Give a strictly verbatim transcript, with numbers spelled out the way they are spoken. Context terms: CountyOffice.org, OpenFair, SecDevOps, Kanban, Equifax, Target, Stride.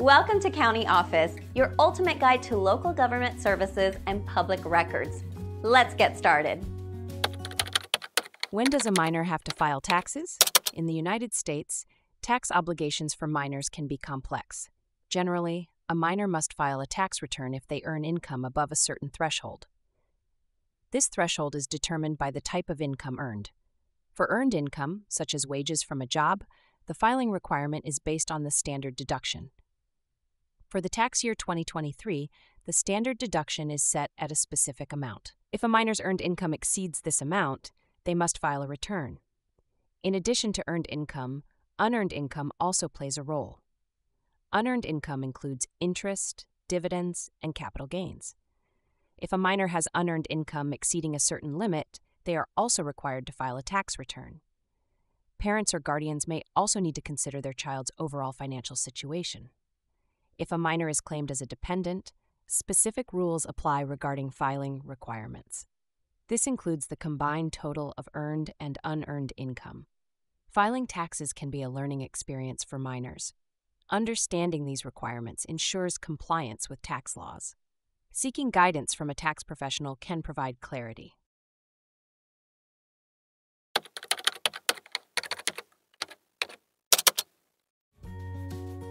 Welcome to County Office, your ultimate guide to local government services and public records. Let's get started. When does a minor have to file taxes? In the United States, tax obligations for minors can be complex. Generally, a minor must file a tax return if they earn income above a certain threshold. This threshold is determined by the type of income earned. For earned income, such as wages from a job, the filing requirement is based on the standard deduction. For the tax year twenty twenty-three, the standard deduction is set at a specific amount. If a minor's earned income exceeds this amount, they must file a return. In addition to earned income, unearned income also plays a role. Unearned income includes interest, dividends, and capital gains. If a minor has unearned income exceeding a certain limit, they are also required to file a tax return. Parents or guardians may also need to consider their child's overall financial situation. If a minor is claimed as a dependent, specific rules apply regarding filing requirements. This includes the combined total of earned and unearned income. Filing taxes can be a learning experience for minors. Understanding these requirements ensures compliance with tax laws. Seeking guidance from a tax professional can provide clarity.